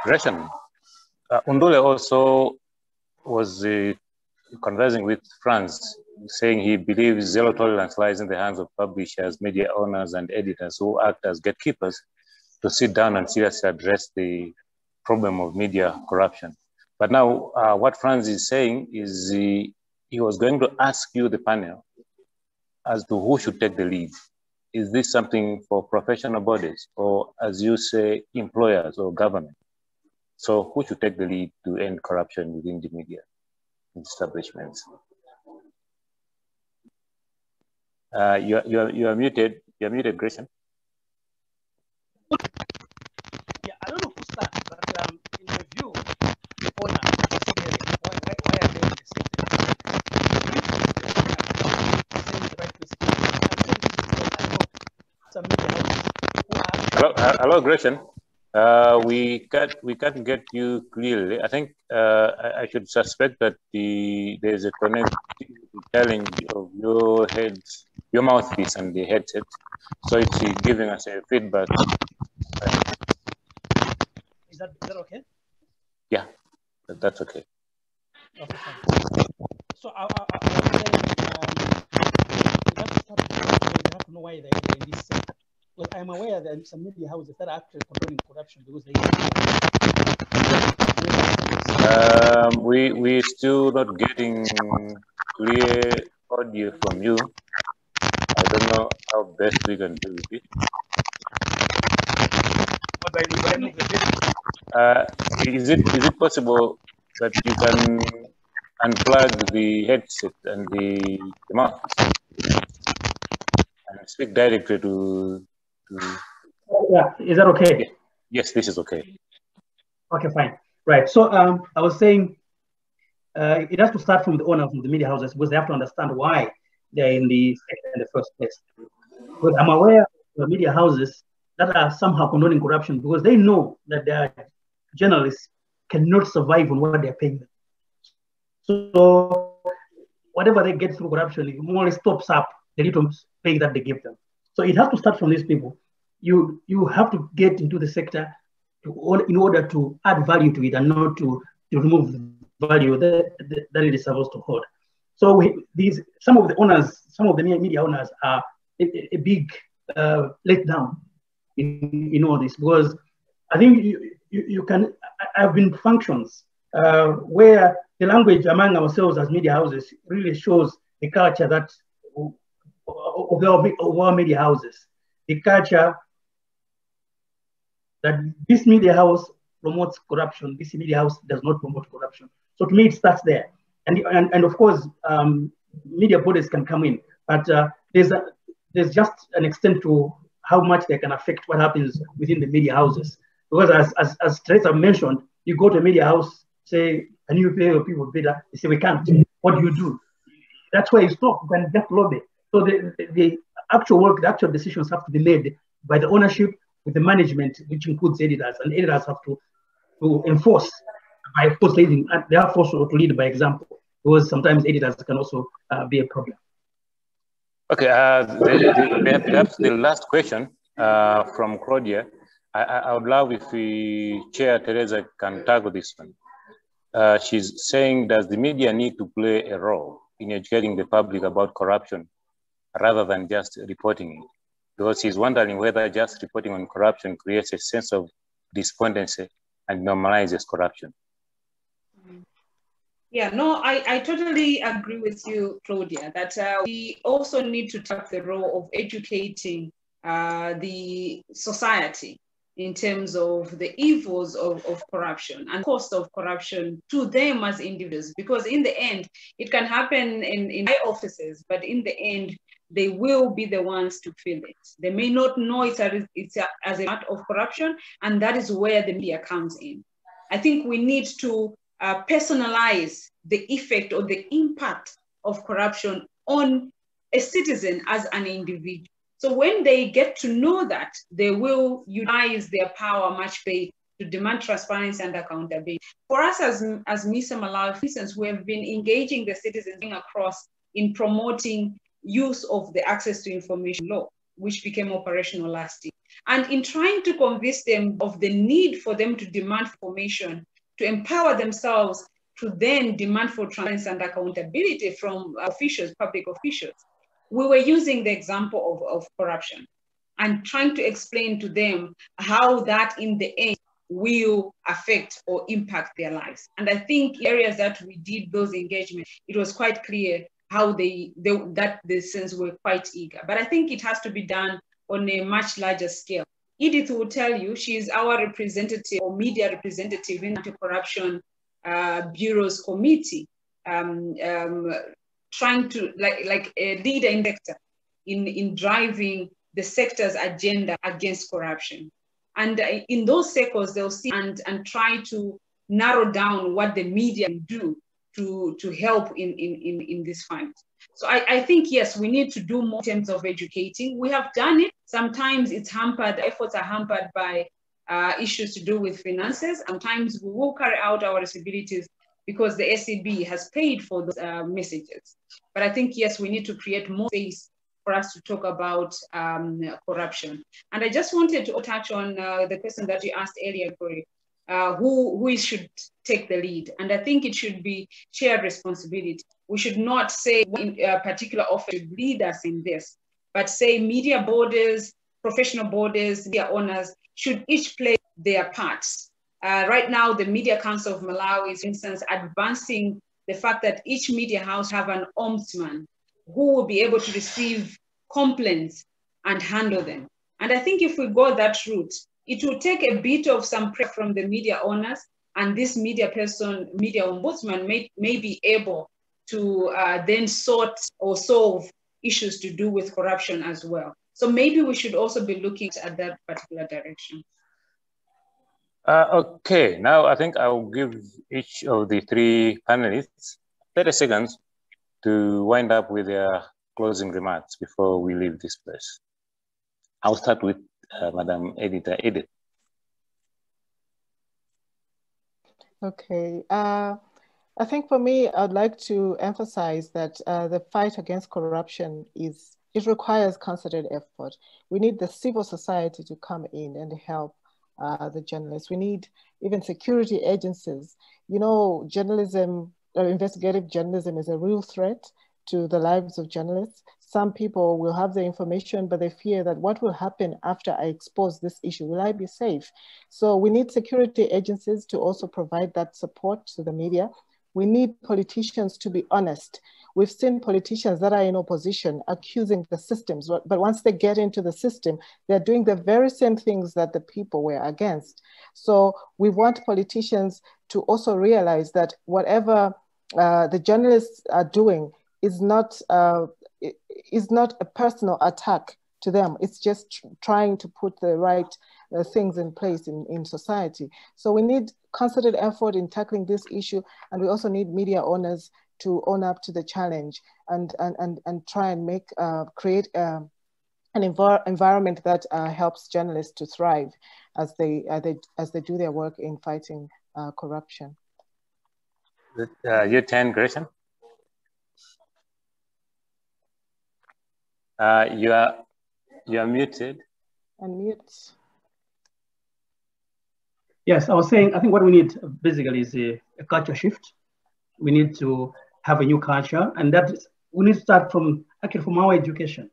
Gracian, uh, Undule also was uh, conversing with Franz, saying he believes zero tolerance lies in the hands of publishers, media owners, and editors who act as gatekeepers to sit down and seriously address the problem of media corruption. But now uh, what Franz is saying is he, he was going to ask you, the panel, as to who should take the lead. Is this something for professional bodies or, as you say, employers or government? So who should take the lead to end corruption within the media establishments? Uh, you, you, you are muted, you are muted, Gracian. Yeah, I don't know who started, but um, in my view, Why, why, why are they in the system? Hello, hello, Gracian. Uh, we can't we can't get you clearly. I think uh, I, I should suspect that the there is a connectivity challenge of your head, your mouthpiece, and the headset, so it's giving us a feedback. Is that is that okay? Yeah. But that's okay. Okay, so I was saying, you have to know why they're in this sector. Well, I'm aware that some media houses that are actually controlling corruption because they. Um, we we still not getting clear audio from you. I don't know how best we can do it. Uh, is it is it possible that you can unplug the headset and the, the mouth and speak directly to, to? Yeah, is that okay? Yes, this is okay. Okay, fine. Right. So um, I was saying uh, it has to start from the owners of the media houses because they have to understand why they're in the sector in the first place. But I'm aware of the media houses that are somehow condoning corruption because they know that their journalists cannot survive on what they're paying them. So whatever they get through corruption, it more or less tops up the little pay that they give them. So it has to start from these people. You you have to get into the sector to, in order to add value to it and not to, to remove the value that, that it is supposed to hold. So we, these some of the owners, some of the media owners are a, a big uh, letdown In, in all this, because I think you, you, you can, I've been functions uh, where the language among ourselves as media houses really shows the culture that of our, of our media houses, the culture that this media house promotes corruption. B C Media House does not promote corruption. So to me, it starts there. And, and, and of course, um, media bodies can come in, but uh, there's, a, there's just an extent to how much they can affect what happens within the media houses. Because as, as, as Teresa mentioned, you go to a media house, say, can you pay your people better? They say, we can't. What do you do? That's where you stop, you can just lobby. So the, the, the actual work, the actual decisions have to be made by the ownership with the management, which includes editors, and editors have to, to enforce by force leading, and they are forced to lead by example, because sometimes editors can also uh, be a problem. Okay, uh, the, the, perhaps the last question uh, from Claudia. I, I would love if we, Chair Teresa can tackle this one. Uh, she's saying, does the media need to play a role in educating the public about corruption rather than just reporting it? Because she's wondering whether just reporting on corruption creates a sense of despondency and normalizes corruption. Yeah, no, I, I totally agree with you, Claudia, that uh, we also need to take the role of educating uh, the society in terms of the evils of, of corruption and cost of corruption to them as individuals, because in the end, it can happen in, in high offices, but in the end, they will be the ones to feel it. They may not know it's, a, it's a, as an act of corruption, and that is where the media comes in. I think we need to uh, personalize the effect or the impact of corruption on a citizen as an individual. So when they get to know that, they will utilize their power much better to demand transparency and accountability. For us as, as MISA-Malawi, for instance, we have been engaging the citizens across in promoting use of the access to information law, which became operational last year. And in trying to convince them of the need for them to demand information, to empower themselves to then demand for transparency and accountability from officials, public officials, we were using the example of, of corruption and trying to explain to them how that in the end will affect or impact their lives. And I think areas that we did those engagements, it was quite clear how they, they that the sense were quite eager. But I think it has to be done on a much larger scale. Edyth will tell you, she is our representative or media representative in the Corruption uh, Bureau's committee, um, um, trying to, like, like a leader in sector, in, in driving the sector's agenda against corruption. And in those circles, they'll see and, and try to narrow down what the media do to, to help in, in, in, in this fight. So I, I think, yes, we need to do more in terms of educating. We have done it. Sometimes it's hampered, efforts are hampered by uh, issues to do with finances. Sometimes we will carry out our responsibilities because the S E B has paid for those uh, messages. But I think, yes, we need to create more space for us to talk about um, corruption. And I just wanted to touch on uh, the question that you asked earlier, Corey. Uh, who, who should take the lead. And I think it should be shared responsibility. We should not say in a particular office should lead us in this, but say media bodies, professional bodies, media owners should each play their parts. Uh, right now, the Media Council of Malawi is, for instance, advancing the fact that each media house have an ombudsman who will be able to receive complaints and handle them. And I think if we go that route, it will take a bit of some pressure from the media owners, and this media person, media ombudsman may, may be able to uh, then sort or solve issues to do with corruption as well. So maybe we should also be looking at that particular direction. Uh, okay, now I think I'll give each of the three panelists thirty seconds to wind up with their closing remarks before we leave this place. I'll start with Uh, Madam Editor Edyth. Okay, uh, I think for me, I'd like to emphasize that uh, the fight against corruption is, it requires concerted effort. We need the civil society to come in and help uh, the journalists. We need even security agencies. You know, journalism, uh, investigative journalism is a real threat to the lives of journalists. Some people will have the information, but they fear that what will happen after I expose this issue? Will I be safe? So we need security agencies to also provide that support to the media. We need politicians to be honest. We've seen politicians that are in opposition accusing the systems, but once they get into the system, they're doing the very same things that the people were against. So we want politicians to also realize that whatever uh, the journalists are doing is not, uh, is not a personal attack to them. It's just tr trying to put the right uh, things in place in, in society. So we need concerted effort in tackling this issue, and we also need media owners to own up to the challenge and, and, and, and try and make, uh, create uh, an envir environment that uh, helps journalists to thrive as they, uh, they, as they do their work in fighting uh, corruption. Uh, your turn, Gracian. Uh, you are, you are muted. Unmute. Yes, I was saying, I think what we need basically is a, a culture shift. We need to have a new culture, and that is, we need to start from actually from our education.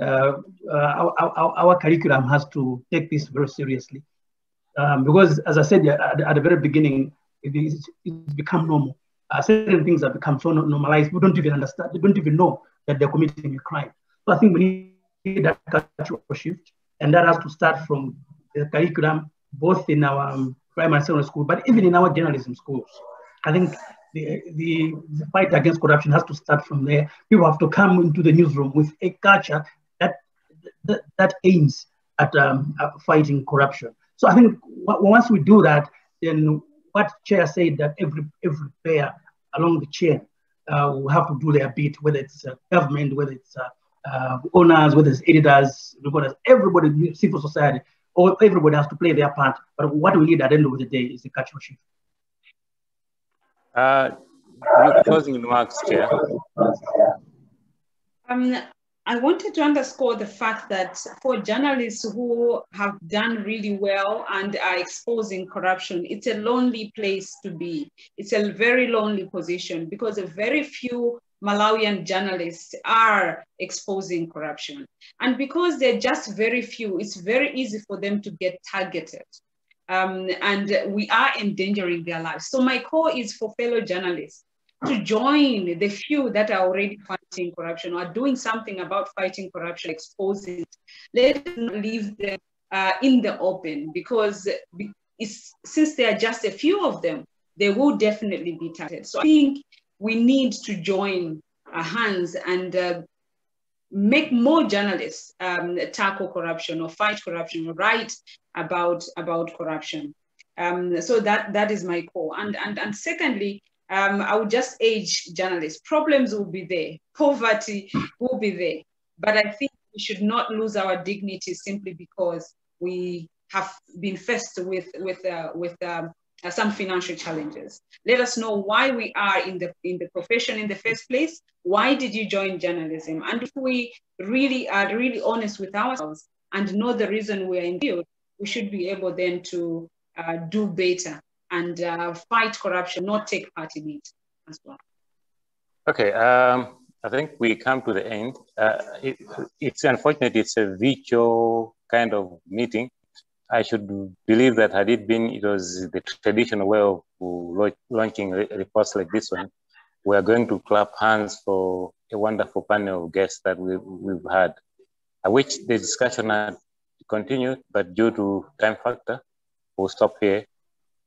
Uh, uh, our, our, our curriculum has to take this very seriously, um, because, as I said at, at the very beginning, it is, it's become normal. Uh, certain things have become so normalized. We don't even understand. We don't even know that they're committing a crime. So I think we need that cultural shift, and that has to start from the curriculum, both in our um, primary and secondary school, but even in our journalism schools. I think. The, the, the fight against corruption has to start from there. People have to come into the newsroom with a culture that that, that aims at, um, at fighting corruption. So I think once we do that, then what chair said, that every every player along the chain uh, will have to do their bit, whether it's uh, government, whether it's uh, uh, owners, whether it's editors, reporters, everybody, civil society, or everybody has to play their part. But what we need at the end of the day is a cultural shift. Uh, closing remarks, Chair. Um, I wanted to underscore the fact that for journalists who have done really well and are exposing corruption, it's a lonely place to be. It's a very lonely position, because a very few Malawian journalists are exposing corruption. And because they're just very few, it's very easy for them to get targeted. Um, and we are endangering their lives. So my call is for fellow journalists to join the few that are already fighting corruption or doing something about fighting corruption, exposing it. Let's not leave them uh, in the open, because it's, since there are just a few of them, they will definitely be targeted. So I think we need to join our hands and uh, make more journalists um, tackle corruption or fight corruption or write about about corruption. Um, so that that is my call. And and and secondly, um, I would just urge journalists. Problems will be there, poverty will be there, but I think we should not lose our dignity simply because we have been faced with with uh, with um, some financial challenges. Let us know why we are in the in the profession in the first place. Why did you join journalism? And if we really are really honest with ourselves and know the reason we are in the field, we should be able then to uh, do better and uh, fight corruption, not take part in it as well. Okay, um, I think we come to the end. Uh, it, it's unfortunate it's a virtual kind of meeting. I should believe that had it been, it was the traditional way of launching reports like this one, we are going to clap hands for a wonderful panel of guests that we, we've had. I wish the discussion had continued, but due to time factor, we'll stop here.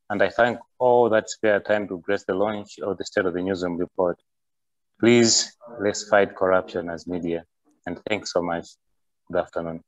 And I thank all that spare time to grace the launch of the State of the Newsroom report. Please, let's fight corruption as media. And thanks so much. Good afternoon.